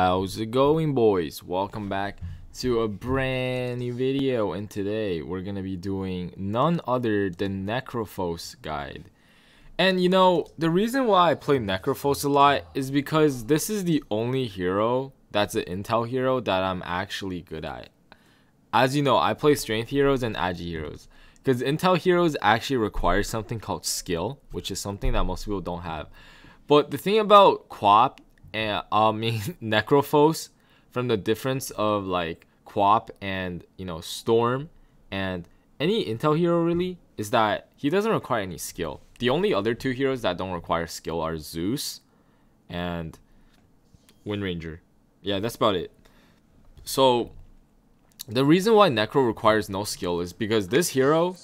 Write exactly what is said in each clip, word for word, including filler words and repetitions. How's it going, boys? Welcome back to a brand new video, and today we're gonna be doing none other than Necrophos guide. And you know, the reason why I play Necrophos a lot is because this is the only hero that's an intel hero that I'm actually good at. As you know, I play strength heroes and agi heroes because intel heroes actually require something called skill, which is something that most people don't have. But the thing about Qop and I mean Necrophos, from the difference of like Qop and, you know, Storm and any intel hero really, is that he doesn't require any skill. The only other two heroes that don't require skill are Zeus and Wind Ranger. Yeah, that's about it. So the reason why Necro requires no skill is because this hero,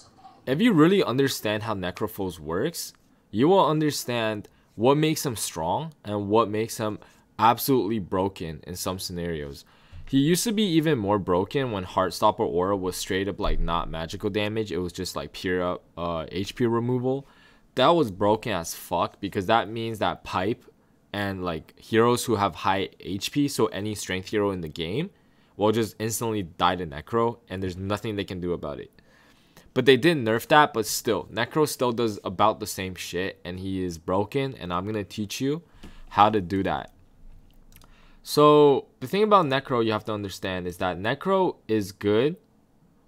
if you really understand how Necrophos works, you will understand what makes him strong and what makes him absolutely broken in some scenarios. He used to be even more broken when Heartstopper Aura was straight up like not magical damage. It was just like pure uh, H P removal. That was broken as fuck because that means that Pipe and like heroes who have high H P, so any strength hero in the game, will just instantly die to Necro and there's nothing they can do about it. But they did nerf that, but still, Necro still does about the same shit and he is broken, and I'm gonna teach you how to do that. So the thing about Necro you have to understand is that Necro is good.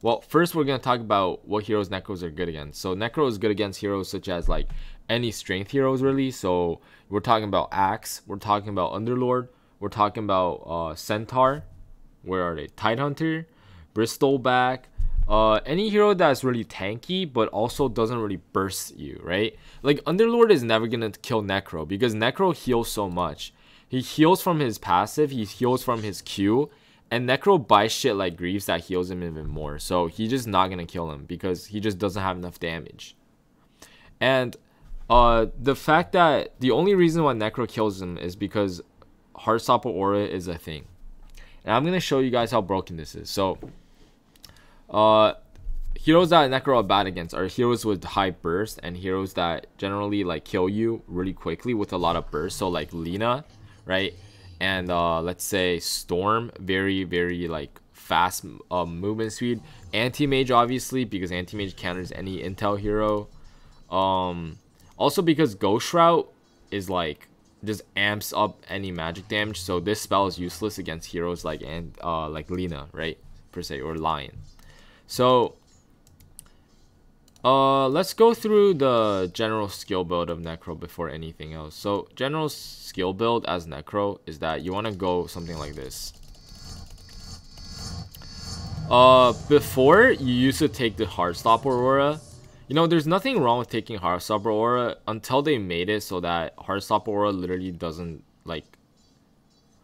Well, first we're gonna talk about what heroes Necros are good against. So Necro is good against heroes such as like any strength heroes really. So we're talking about Axe, we're talking about Underlord, we're talking about uh, Centaur. Where are they? Tidehunter, Bristleback, uh, any hero that's really tanky but also doesn't really burst you, right? Like Underlord is never gonna kill Necro because Necro heals so much. He heals from his passive, he heals from his Q, and Necro buys shit like Greaves that heals him even more. So he's just not gonna kill him because he just doesn't have enough damage. And uh, the fact that the only reason why Necro kills him is because Heartstopper Aura is a thing. And I'm going to show you guys how broken this is. So, uh, heroes that Necro are bad against are heroes with high burst and heroes that generally, like, kill you really quickly with a lot of burst. So, like, Lina, right? And, uh, let's say Storm, very, very, like, fast uh, movement speed. Anti-Mage, obviously, because Anti-Mage counters any intel hero. Um, also, because Ghost Shroud is, like, just amps up any magic damage, so this spell is useless against heroes like and uh like Lina, right, per se, or Lion. So uh let's go through the general skill build of Necro before anything else. So general skill build as Necro is that you want to go something like this. Uh before, you used to take the Heartstopper Aura. You know, there's nothing wrong with taking Heartstopper Aura until they made it so that Heartstopper Aura literally doesn't, like...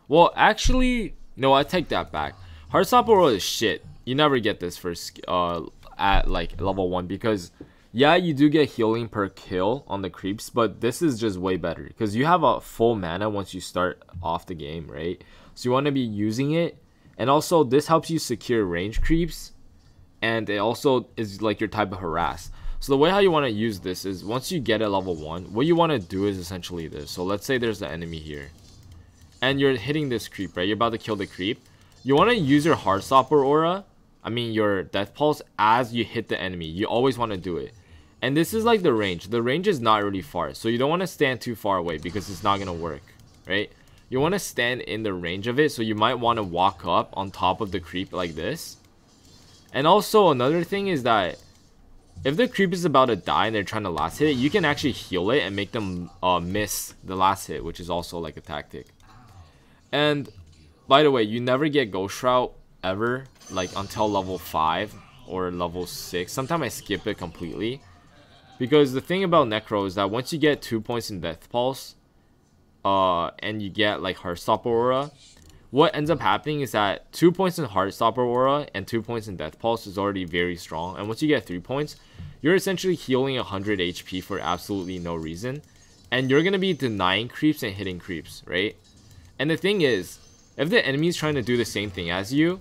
Well, actually, no, I take that back. Heartstopper Aura is shit. You never get this for, uh, at, like, level one because, yeah, you do get healing per kill on the creeps, but this is just way better because you have a full mana once you start off the game, right? So you want to be using it, and also this helps you secure range creeps, and it also is, like, your type of harass. So the way how you want to use this is once you get a level one, what you want to do is essentially this. So let's say there's an enemy here. And you're hitting this creep, right? You're about to kill the creep. You want to use your Heartstopper Aura, I mean your Death Pulse, as you hit the enemy. You always want to do it. And this is like the range. The range is not really far. So you don't want to stand too far away because it's not going to work, right? You want to stand in the range of it. So you might want to walk up on top of the creep like this. And also another thing is that if the creep is about to die and they're trying to last hit it, you can actually heal it and make them uh, miss the last hit, which is also like a tactic. And by the way, you never get Ghost Shroud ever, like until level five or level six. Sometimes I skip it completely. Because the thing about Necro is that once you get two points in Death Pulse, uh, and you get like Heartstopper Aura, what ends up happening is that two points in Heartstopper Aura and two points in Death Pulse is already very strong. And once you get three points, you're essentially healing one hundred H P for absolutely no reason. And you're going to be denying creeps and hitting creeps, right? And the thing is, if the enemy is trying to do the same thing as you,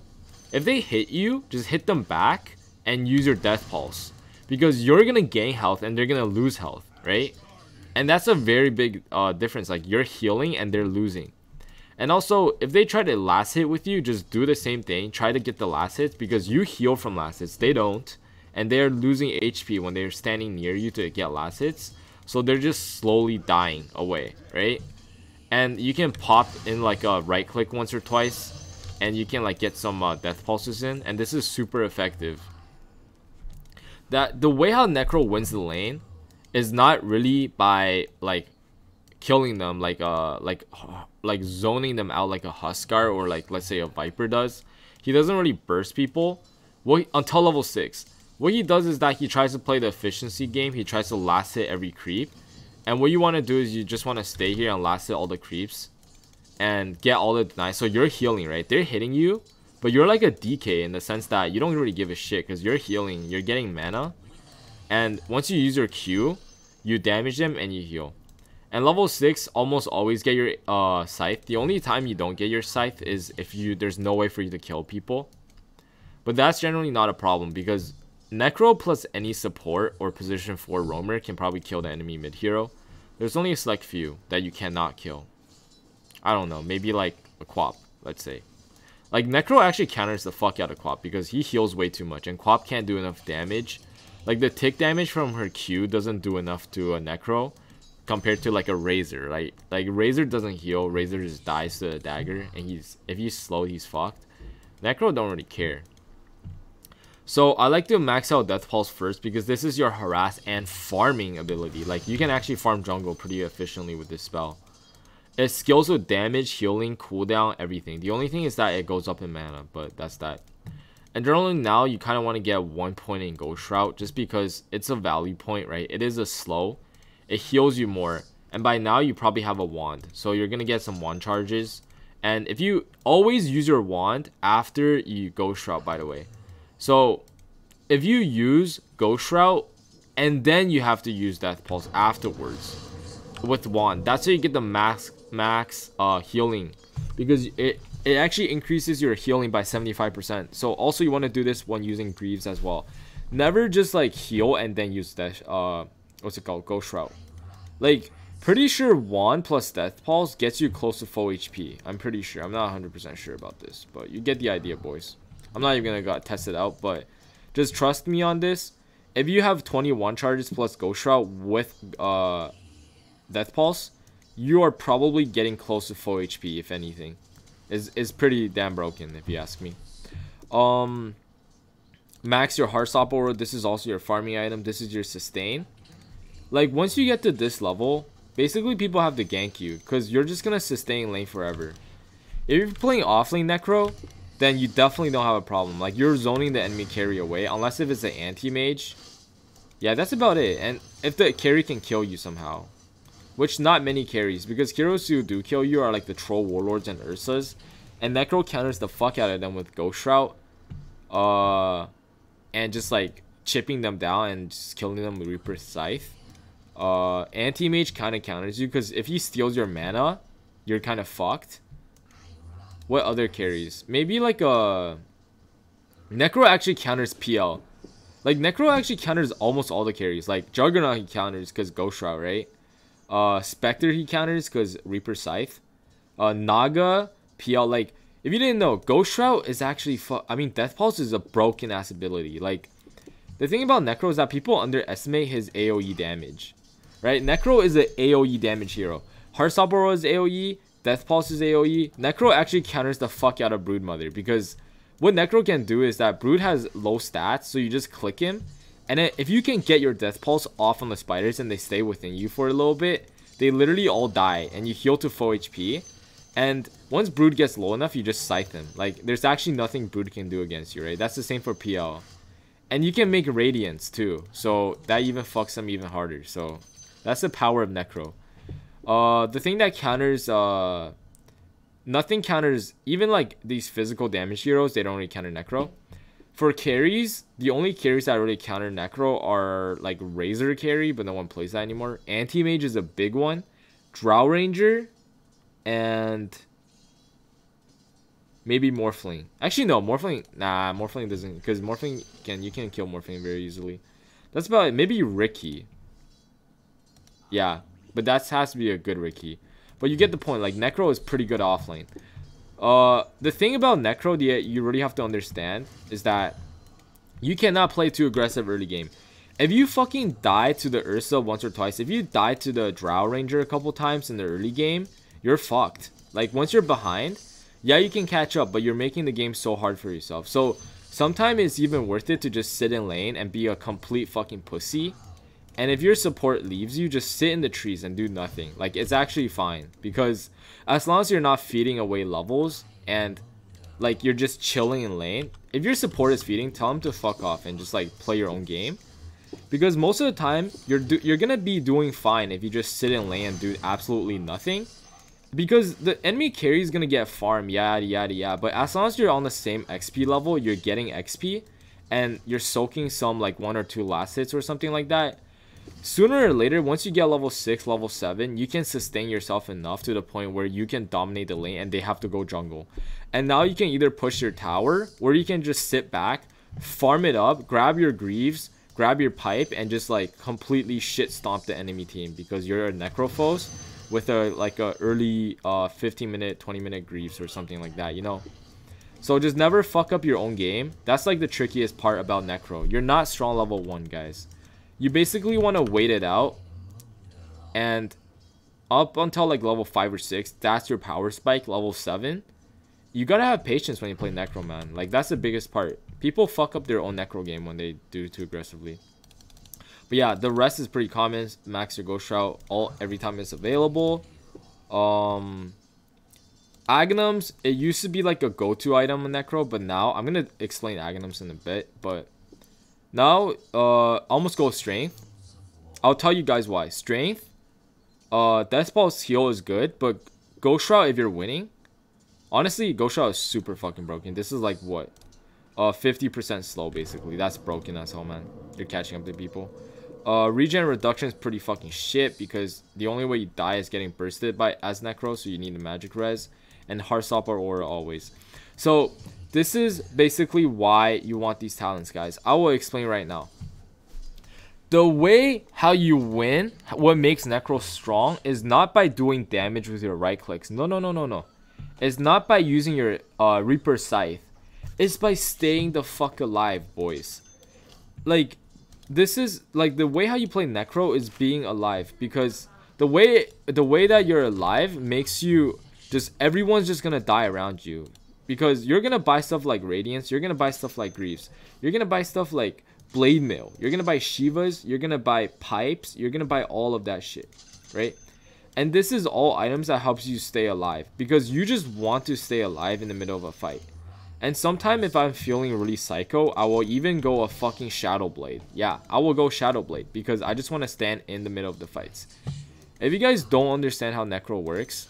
if they hit you, just hit them back and use your Death Pulse. Because you're going to gain health and they're going to lose health, right? And that's a very big uh, difference. Like, you're healing and they're losing. And also, if they try to last hit with you, just do the same thing. Try to get the last hits because you heal from last hits. They don't. And they're losing H P when they're standing near you to get last hits. So they're just slowly dying away, right? And you can pop in like a right click once or twice. And you can like get some uh, death pulses in. And this is super effective. That the way how Necro wins the lane is not really by like killing them like uh like like zoning them out like a Huskar or like let's say a Viper does. He doesn't really burst people well until level six. What he does is that he tries to play the efficiency game. He tries to last hit every creep, and what you want to do is you just want to stay here and last hit all the creeps and get all the denies. So you're healing, right? They're hitting you, but you're like a D K in the sense that you don't really give a shit because you're healing, you're getting mana, and once you use your Q, you damage them and you heal. And level six almost always get your uh, scythe. The only time you don't get your scythe is if you there's no way for you to kill people. But that's generally not a problem because Necro plus any support or position four roamer can probably kill the enemy mid-hero. There's only a select few that you cannot kill. I don't know, maybe like a Qop, let's say. Like Necro actually counters the fuck out of Qop because he heals way too much and Qop can't do enough damage. Like the tick damage from her Q doesn't do enough to a Necro. Compared to like a Razor, right? Like Razor doesn't heal, Razor just dies to a dagger, and he's if he's slow, he's fucked. Necro don't really care. So I like to max out Death Pulse first because this is your harass and farming ability. Like you can actually farm jungle pretty efficiently with this spell. It skills with damage, healing, cooldown, everything. The only thing is that it goes up in mana, but that's that. And generally now you kind of want to get one point in Ghost Shroud just because it's a value point, right? It is a slow. It heals you more, and by now you probably have a wand, so you're gonna get some wand charges. And if you always use your wand after you Ghost Shroud, by the way, so if you use Ghost Shroud and then you have to use Death Pulse afterwards with wand, that's how you get the max max uh healing, because it it actually increases your healing by seventy-five percent. So also you want to do this when using Greaves as well. Never just like heal and then use that uh what's it called, Ghost Shroud. Like, pretty sure wand plus Death Pulse gets you close to full H P. I'm pretty sure. I'm not one hundred percent sure about this, but you get the idea, boys. I'm not even gonna go test it out, but just trust me on this. If you have twenty-one charges plus Ghost Shroud with uh, Death Pulse, you are probably getting close to full H P, if anything. It's, it's pretty damn broken, if you ask me. Um, Max your Heartstopper Aura. This is also your farming item. This is your sustain. Like, once you get to this level, basically people have to gank you, because you're just going to sustain lane forever. If you're playing offlane Necro, then you definitely don't have a problem. Like, you're zoning the enemy carry away, unless if it's an Anti-Mage. Yeah, that's about it. And if the carry can kill you somehow. Which, not many carries, because heroes who do kill you are like the Troll Warlords and Ursas. And Necro counters the fuck out of them with Ghost Shroud. Uh, and just, like, chipping them down and just killing them with Reaper Scythe. Uh, Anti-Mage kind of counters you because if he steals your mana, you're kind of fucked. What other carries? Maybe like a... Necro actually counters P L. Like, Necro actually counters almost all the carries. Like, Juggernaut he counters because Ghost Shroud, right? Uh, Spectre he counters because Reaper Scythe. Uh, Naga, P L, like... If you didn't know, Ghost Shroud is actually... Fu I mean, Death Pulse is a broken-ass ability. Like, the thing about Necro is that people underestimate his A O E damage. Right? Necro is an A O E damage hero. Heartstopper Aura is A O E. Death Pulse is A O E. Necro actually counters the fuck out of Brood Mother, because what Necro can do is that Brood has low stats, so you just click him. And then if you can get your Death Pulse off on the spiders and they stay within you for a little bit, they literally all die and you heal to full H P. And once Brood gets low enough, you just scythe them. Like, there's actually nothing Brood can do against you, right? That's the same for P L. And you can make Radiance too, so that even fucks them even harder. So... that's the power of Necro. Uh, the thing that counters... Uh, nothing counters... Even like these physical damage heroes, they don't really counter Necro. For carries, the only carries that really counter Necro are like Razor carry, but no one plays that anymore. Anti-Mage is a big one. Drow Ranger. And... maybe Morphling. Actually, no. Morphling... Nah, Morphling doesn't... because Morphling can... you can kill Morphling very easily. That's about it. Maybe Ricky. Yeah, but that has to be a good Ricky. But you get the point. Like, Necro is pretty good offlane. Uh, the thing about Necro that you really have to understand is that you cannot play too aggressive early game. If you fucking die to the Ursa once or twice, if you die to the Drow Ranger a couple times in the early game, you're fucked. Like, once you're behind, yeah, you can catch up, but you're making the game so hard for yourself. So, sometimes it's even worth it to just sit in lane and be a complete fucking pussy. And if your support leaves you, just sit in the trees and do nothing. Like, it's actually fine. Because as long as you're not feeding away levels and, like, you're just chilling in lane, if your support is feeding, tell them to fuck off and just, like, play your own game. Because most of the time, you're, do you're gonna be doing fine if you just sit in lane and do absolutely nothing. Because the enemy carry is gonna get farmed, yada yada yada. But as long as you're on the same X P level, you're getting X P. And you're soaking some, like, one or two last hits or something like that. Sooner or later, once you get level six, level seven, you can sustain yourself enough to the point where you can dominate the lane and they have to go jungle. And now you can either push your tower or you can just sit back, farm it up, grab your Greaves, grab your Pipe, and just, like, completely shit stomp the enemy team because you're a Necrophos with a, like, a early uh, fifteen minute, twenty minute Greaves or something like that, you know? So just never fuck up your own game. That's, like, the trickiest part about Necro. You're not strong level one, guys. You basically want to wait it out, and up until, like, level five or six, that's your power spike. Level seven, you gotta have patience when you play Necro, man. Like, that's the biggest part. People fuck up their own Necro game when they do too aggressively. But yeah, the rest is pretty common. Max your Ghost Shroud all every time it's available. Um, Aghanims, it used to be, like, a go-to item in Necro, but now I'm gonna explain Aghanims in a bit, but now, uh, almost go strength. I'll tell you guys why. Strength, uh, Death Pulse heal is good, but Ghost Shroud, if you're winning, honestly, Ghost Shroud is super fucking broken. This is, like, what, uh, fifty percent slow basically. That's broken as hell, man. You're catching up to people. Uh, regen reduction is pretty fucking shit because the only way you die is getting bursted by as Necro, so you need a magic res and Heartstopper Aura always. So this is basically why you want these talents, guys. I will explain right now. The way how you win, what makes Necro strong, is not by doing damage with your right clicks. No, no, no, no, no. It's not by using your uh, Reaper Scythe. It's by staying the fuck alive, boys. Like, this is, like, the way how you play Necro is being alive. Because the way, the way that you're alive makes you just, everyone's just gonna die around you. Because you're going to buy stuff like Radiance, you're going to buy stuff like Greaves, you're going to buy stuff like Blade Mail, you're going to buy Shiva's, you're going to buy Pipes, you're going to buy all of that shit, right? And this is all items that helps you stay alive because you just want to stay alive in the middle of a fight. And sometime if I'm feeling really psycho, I will even go a fucking Shadow Blade. Yeah, I will go Shadow Blade because I just want to stand in the middle of the fights. If you guys don't understand how Necro works,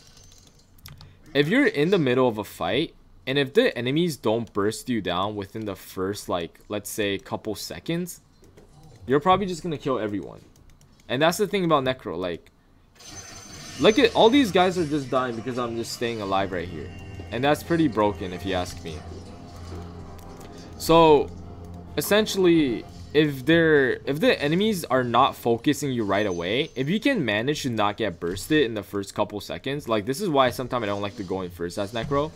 if you're in the middle of a fight, and if the enemies don't burst you down within the first, like, let's say, couple seconds, you're probably just gonna kill everyone. And that's the thing about Necro. Like, look at all these guys are just dying because I'm just staying alive right here. And that's pretty broken, if you ask me. So, essentially, if they're if the enemies are not focusing you right away, if you can manage to not get bursted in the first couple seconds, like, this is why sometimes I don't like to go in first as Necro.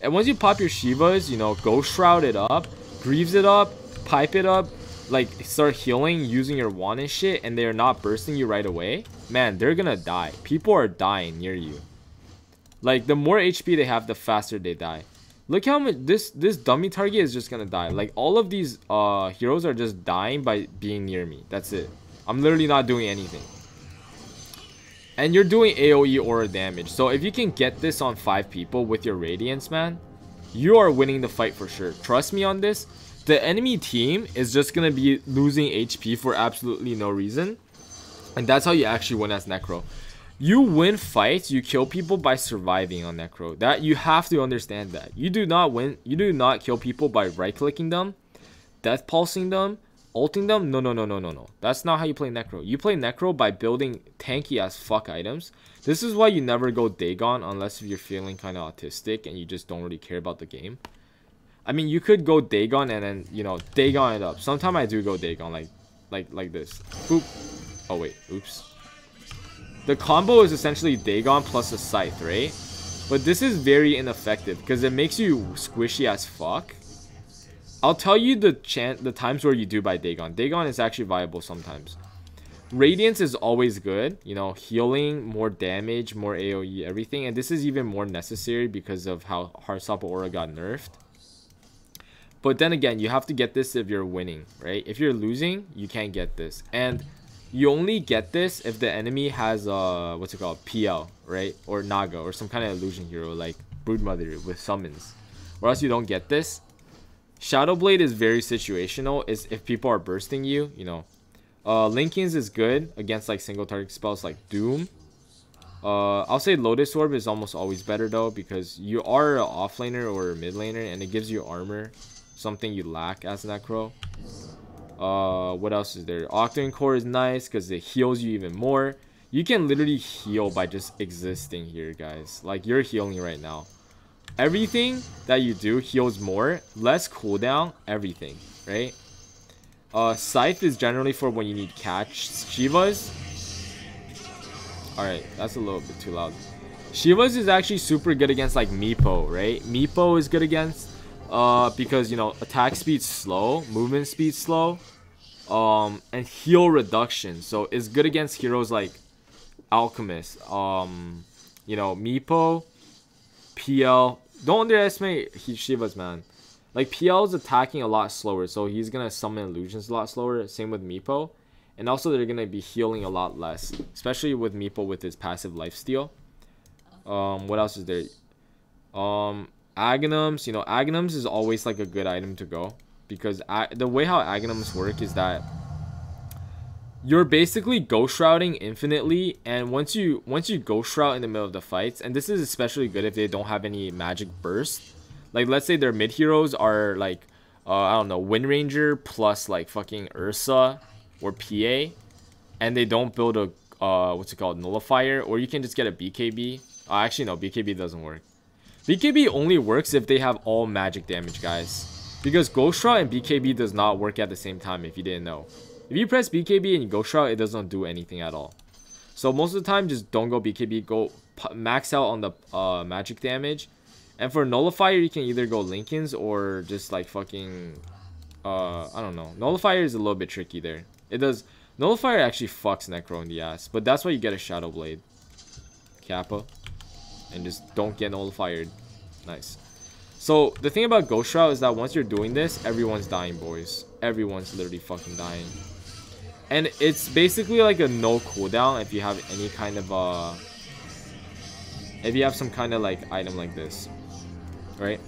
And once you pop your Shiva's, you know, go Shroud it up, Greaves it up, Pipe it up, like, start healing using your wand and shit, and they're not bursting you right away, man, they're gonna die. People are dying near you. Like, the more H P they have, the faster they die. Look how much this this dummy target is just gonna die. Like, all of these uh heroes are just dying by being near me. That's it. I'm literally not doing anything. And you're doing AoE aura damage. So if you can get this on five people with your Radiance, man, you are winning the fight for sure. Trust me on this. The enemy team is just going to be losing H P for absolutely no reason. And that's how you actually win as Necro. You win fights, you kill people by surviving on Necro. That you have to understand that. You do not win, you do not kill people by right-clicking them, death pulsing them, ulting them. No, no, no, no, no, no. That's not how you play Necro. You play Necro by building tanky as fuck items. This is why you never go Dagon unless you're feeling kind of autistic and you just don't really care about the game. I mean, you could go Dagon and then, you know, Dagon it up. Sometimes I do go Dagon, like, like, like this. Boop. Oh, wait. Oops. The combo is essentially Dagon plus a Scythe, right? But this is very ineffective because it makes you squishy as fuck. I'll tell you the chan the times where you do buy Dagon. Dagon is actually viable sometimes. Radiance is always good. You know, healing, more damage, more AoE, everything. And this is even more necessary because of how Heartstopper Aura got nerfed. But then again, you have to get this if you're winning, right? If you're losing, you can't get this. And you only get this if the enemy has uh what's it called, P L, right? Or Naga, or some kind of illusion hero like Brood Mother with summons, or else you don't get this. Shadow Blade is very situational. Is if people are bursting you, you know. Uh, Linkings is good against like single target spells like Doom. Uh, I'll say Lotus Orb is almost always better though, because you are an off laner or a mid laner, and it gives you armor, something you lack as Necro. Uh, what else is there? Octane Core is nice because it heals you even more. You can literally heal by just existing here, guys. Like, you're healing right now. Everything that you do heals more, less cooldown, everything, right? Uh, Scythe is generally for when you need catch. Shiva's, all right, that's a little bit too loud. Shiva's is actually super good against like Meepo, right? Meepo is good against. Uh, because, you know, attack speed slow, movement speed slow, um, and heal reduction. So it's good against heroes like Alchemist, um, you know, Meepo, P L. Don't underestimate Shiva's, man. Like, P L is attacking a lot slower, so he's gonna summon illusions a lot slower. Same with Meepo, and also they're gonna be healing a lot less, especially with Meepo with his passive lifesteal. Um, what else is there? Um. Aghanims, you know, Aghanims is always like a good item to go, because I, the way how Aghanims work is that you're basically Ghost Shrouding infinitely, and once you once you Ghost Shroud in the middle of the fights, and this is especially good if they don't have any magic burst. Like, let's say their mid heroes are like, uh, I don't know, Wind Ranger plus like fucking Ursa or P A, and they don't build a uh, what's it called, Nullifier, or you can just get a B K B. Uh, actually, no, B K B doesn't work. B K B only works if they have all magic damage, guys. Because Ghost Shroud and B K B does not work at the same time, if you didn't know. If you press B K B and Ghost Shroud, it doesn't do anything at all. So most of the time, just don't go B K B. Go max out on the uh, magic damage. And for Nullifier, you can either go Lincoln's or just like fucking... Uh, I don't know. Nullifier is a little bit tricky there. It does... Nullifier actually fucks Necro in the ass. But that's why you get a Shadow Blade. Kappa. And just don't get nullified. Nice. So the thing about Ghost Shroud is that once you're doing this, everyone's dying, boys. Everyone's literally fucking dying. And it's basically like a no cooldown if you have any kind of uh if you have some kind of like item like this. Right?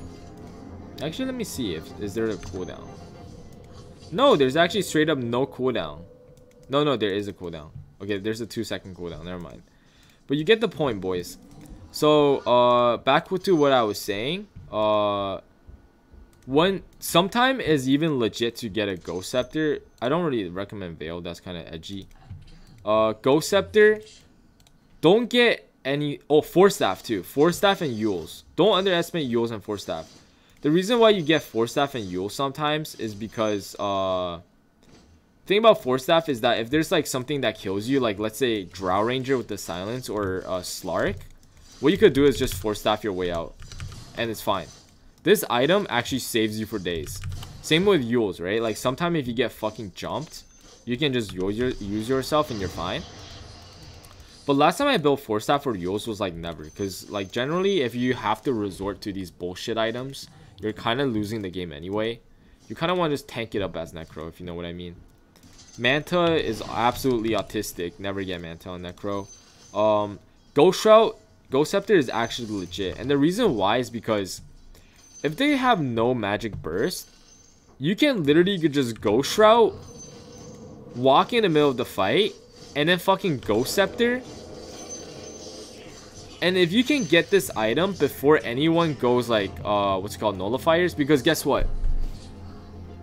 Actually, let me see if is there a cooldown. No, there's actually straight up no cooldown. No, no, there is a cooldown. Okay, there's a two second cooldown, never mind. But you get the point, boys. So, uh, back to what I was saying, uh, one, sometime is even legit to get a Ghost Scepter. I don't really recommend Veil, that's kind of edgy. Uh, Ghost Scepter, don't get any, oh, Force Staff too, Force Staff and Yules. Don't underestimate Yules and Force Staff. The reason why you get Force Staff and Yules sometimes is because, uh, thing about Force Staff is that if there's like something that kills you, like let's say Drow Ranger with the Silence or uh, Slark, what you could do is just Force Staff your way out, and it's fine. This item actually saves you for days. Same with Yules, right? Like, sometimes if you get fucking jumped, you can just use, your, use yourself and you're fine. But last time I built Force Staff for Yules was, like, never. Because, like, generally, if you have to resort to these bullshit items, you're kind of losing the game anyway. You kind of want to just tank it up as Necro, if you know what I mean. Manta is absolutely autistic. Never get Manta on Necro. Um, Ghost Shroud... Ghost Scepter is actually legit, and the reason why is because if they have no magic burst, you can literally just Ghost Shroud, walk in the middle of the fight, and then fucking Ghost Scepter. And if you can get this item before anyone goes like uh what's it called, nullifiers, because guess what,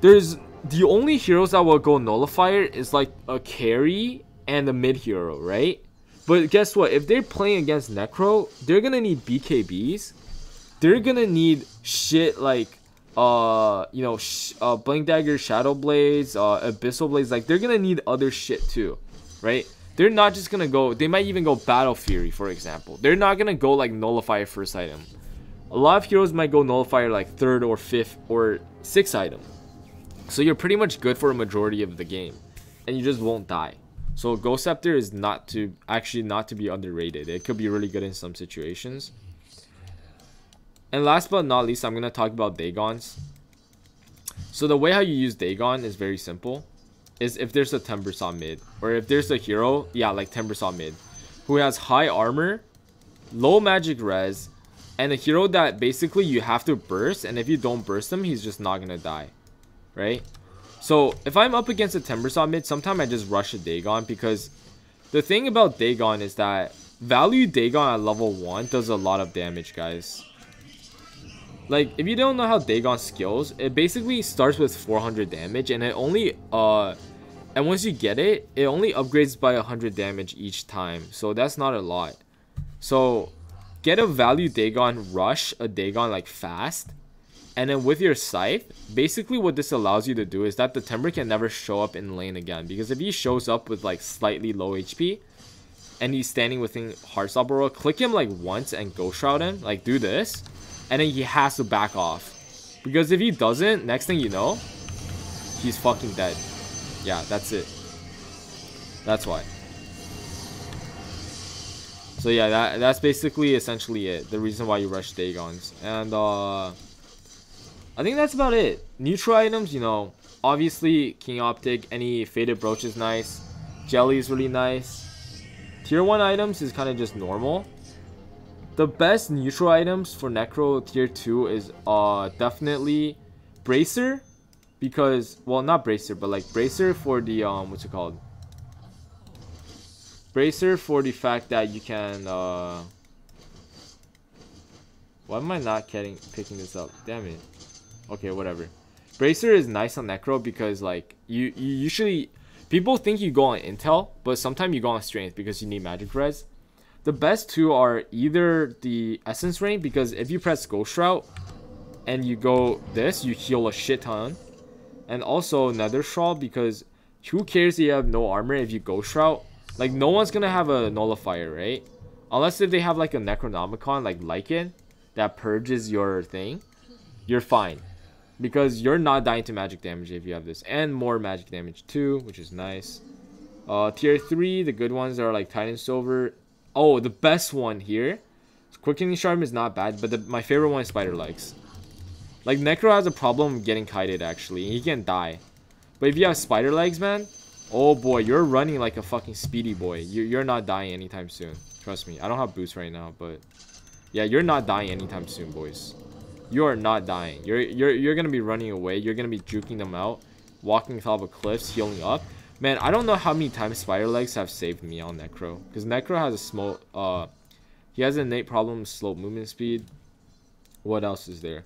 there's the only heroes that will go nullifier is like a carry and a mid hero, right? But guess what? If they're playing against Necro, they're gonna need B K Bs. They're gonna need shit like, uh, you know, sh uh, Blink Dagger, Shadow Blades, uh, Abyssal Blades. Like, they're gonna need other shit too, right? They're not just gonna go, they might even go Battle Fury, for example. They're not gonna go like Nullifier first item. A lot of heroes might go Nullifier like third or fifth or sixth item. So you're pretty much good for a majority of the game, and you just won't die. So Ghost Scepter is not to actually not to be underrated. It could be really good in some situations. And last but not least, I'm gonna talk about Dagons. So the way how you use Dagon is very simple. Is if there's a Timbersaw mid, or if there's a hero, yeah, like Timbersaw mid, who has high armor, low magic res, and a hero that basically you have to burst, and if you don't burst him, he's just not gonna die, right? So if I'm up against a Timbersaw mid, sometimes I just rush a Dagon, because the thing about Dagon is that value Dagon at level one does a lot of damage, guys. Like, if you don't know how Dagon skills, it basically starts with four hundred damage, and it only uh and once you get it, it only upgrades by one hundred damage each time, so that's not a lot. So get a value Dagon, rush a Dagon like fast, and then with your scythe, basically what this allows you to do is that the Timber can never show up in lane again, because if he shows up with like slightly low H P and he's standing within Heartstopper Aura, click him like once and Ghost Shroud him, like do this, and then he has to back off, because if he doesn't, next thing you know, he's fucking dead. Yeah, that's it. That's why. So yeah, that, that's basically essentially it, the reason why you rush Dagons. And uh I think that's about it. Neutral items, you know, obviously King Optic, any Faded Brooch is nice, Jelly is really nice. Tier one items is kind of just normal. The best neutral items for Necro tier two is uh definitely Bracer, because, well, not Bracer, but like Bracer for the um what's it called? Bracer for the fact that you can uh why am I not getting picking this up? Damn it. Okay, whatever. Bracer is nice on Necro because like you, you usually people think you go on Intel, but sometimes you go on Strength because you need magic res. The best two are either the Essence Rain, because if you press Ghost Shroud and you go this, you heal a shit ton. And also Nether Shawl, because who cares if you have no armor if you Ghost Shroud? Like, no one's gonna have a Nullifier, right? Unless if they have like a Necronomicon like Lycan that purges your thing, you're fine. Because you're not dying to magic damage if you have this. And more magic damage too, which is nice. Uh, tier three, the good ones are like Titan Silver. Oh, the best one here, Quickening Charm is not bad, but the, my favorite one is Spider Legs. Like, Necro has a problem getting kited, actually. He can die. But if you have Spider Legs, man, oh boy, you're running like a fucking speedy boy. You, you're not dying anytime soon. Trust me. I don't have boots right now, but yeah, you're not dying anytime soon, boys. You are not dying. You're, you're, you're going to be running away. You're going to be juking them out, walking top of cliffs, healing up. Man, I don't know how many times Spider Legs have saved me on Necro, because Necro has a small, uh, he has an innate problem, slow movement speed. What else is there?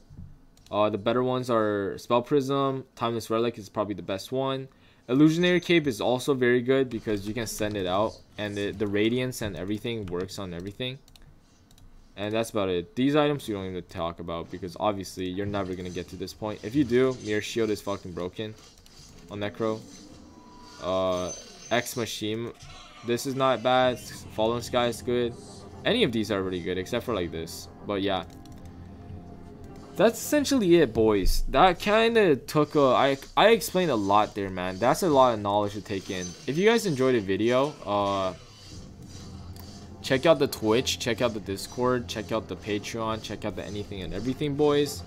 Uh, the better ones are Spell Prism, Timeless Relic is probably the best one. Illusionary Cape is also very good because you can send it out, and the, the Radiance and everything works on everything. And that's about it. These items you don't even talk about because obviously you're never gonna get to this point. If you do, Mirror Shield is fucking broken on Necro. Uh, X Machine, this is not bad. Fallen Sky is good. Any of these are really good except for like this, but yeah, that's essentially it, boys. That kind of took a, I, I explained a lot there, man. That's a lot of knowledge to take in. If you guys enjoyed the video, uh, check out the Twitch, check out the Discord, check out the Patreon, check out the anything and everything, boys,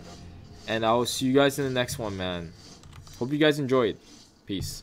and I will see you guys in the next one, man. Hope you guys enjoyed. Peace.